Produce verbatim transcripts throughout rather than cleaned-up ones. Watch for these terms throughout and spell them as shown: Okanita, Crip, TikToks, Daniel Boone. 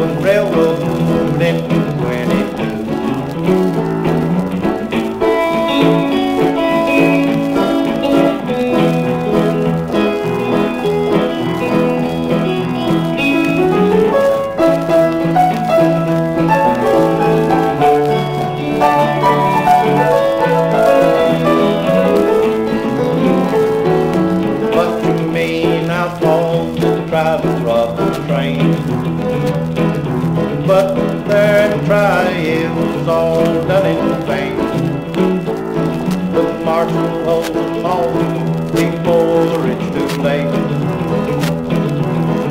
railroad, railroad, moved it to but to me now falls the driver's rough train. But their trial was all done in vain. The marshal holds on before it's too late.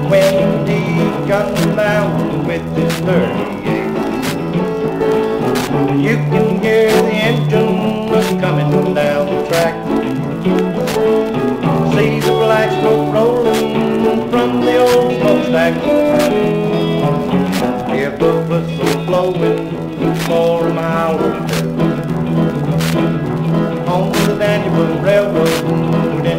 When he got down with his thirty-eight, you can hear the engine coming down the track. See the black smoke rolling from the old smokestack. The whistle blowing for a mile or two. On the Daniel Boone Railroad, moved it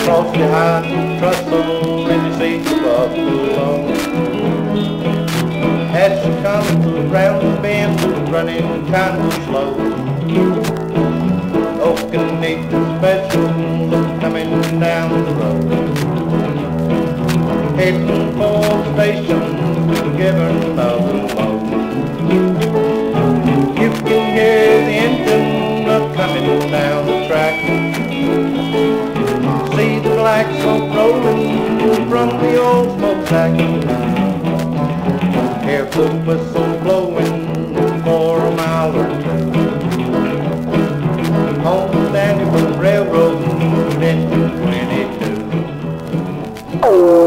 cross the high trestle and you see the buffalo alone. As she comes round the bend, running kind of slow. Okanita special coming down the road, heading for the station to give her another load. You can hear the engine a coming down the track. See the black smoke rolling from the old smokestack. Hear the whistle blowing for a mile or two. On the Daniel Boone Railroad, moved into twenty-two.